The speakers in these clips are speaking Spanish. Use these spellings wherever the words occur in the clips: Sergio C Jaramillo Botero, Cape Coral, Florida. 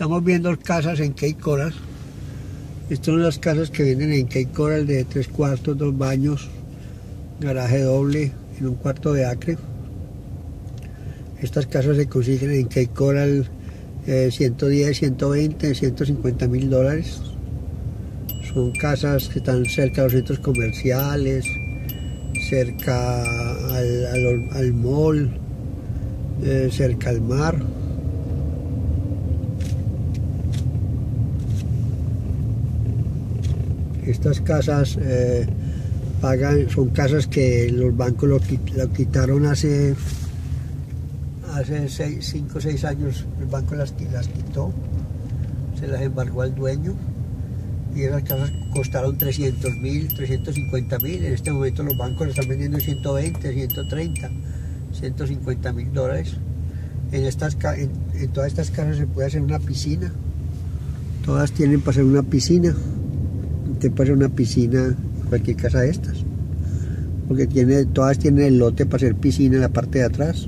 Estamos viendo casas en Cape Coral. Estas son las casas que vienen en Cape Coral de 3 cuartos, 2 baños, garaje doble en 1/4 de acre. Estas casas se consiguen en Cape Coral 110, 120, 150.000 dólares. Son casas que están cerca de los centros comerciales, cerca al mall, cerca al mar. Estas casas son casas que los bancos lo quitaron hace 5 o 6 años. El banco las quitó, se las embargó al dueño, y esas casas costaron 300.000, 350.000. En este momento los bancos las están vendiendo en 120, 130, 150.000 dólares. En todas estas casas se puede hacer una piscina. Todas tienen para hacer una piscina. Te puede hacer una piscina en cualquier casa de estas, porque todas tienen el lote para hacer piscina en la parte de atrás.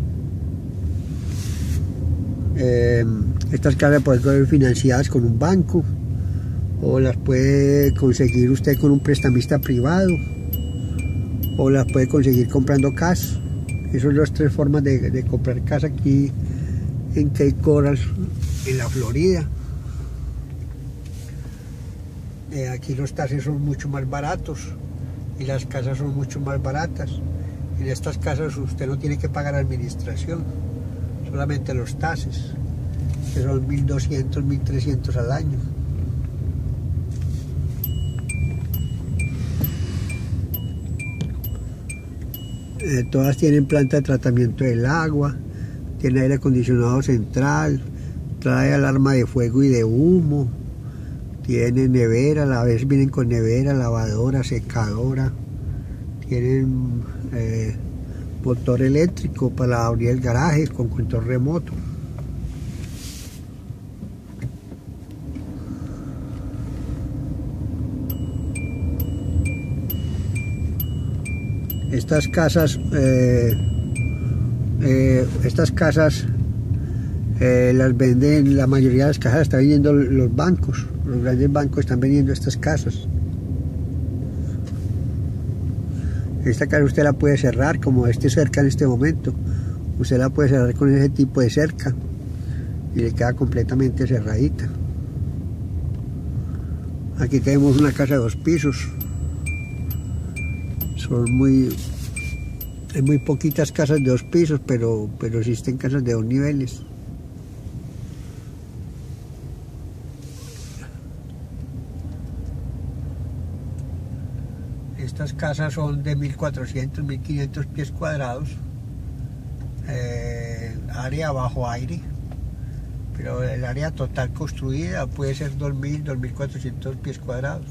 Estas casas pueden ser financiadas con un banco, o las puede conseguir usted con un prestamista privado, o las puede conseguir comprando casa. Esas son las 3 formas de comprar casa aquí en Cape Coral, en la Florida. Aquí los taxis son mucho más baratos y las casas son mucho más baratas. En estas casas usted no tiene que pagar administración, solamente los taxis, que son 1.200, 1.300 al año. Todas tienen planta de tratamiento del agua, tiene aire acondicionado central, trae alarma de fuego y de humo, tienen nevera, a la vez vienen con nevera, lavadora, secadora, tienen motor eléctrico para abrir el garaje con control remoto. Estas casas las venden, la mayoría de las casas las están vendiendo los bancos. Los grandes bancos están vendiendo estas casas. Esta casa usted la puede cerrar, como este cerca en este momento. Usted la puede cerrar con ese tipo de cerca y le queda completamente cerradita. Aquí tenemos una casa de 2 pisos. Hay muy poquitas casas de 2 pisos, pero existen casas de 2 niveles. Estas casas son de 1.400, 1.500 pies cuadrados, área bajo aire, pero el área total construida puede ser 2.000, 2.400 pies cuadrados.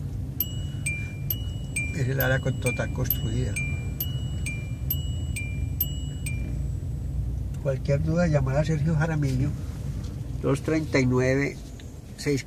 Es el área total construida. Cualquier duda, llamar a Sergio Jaramillo, 239-640.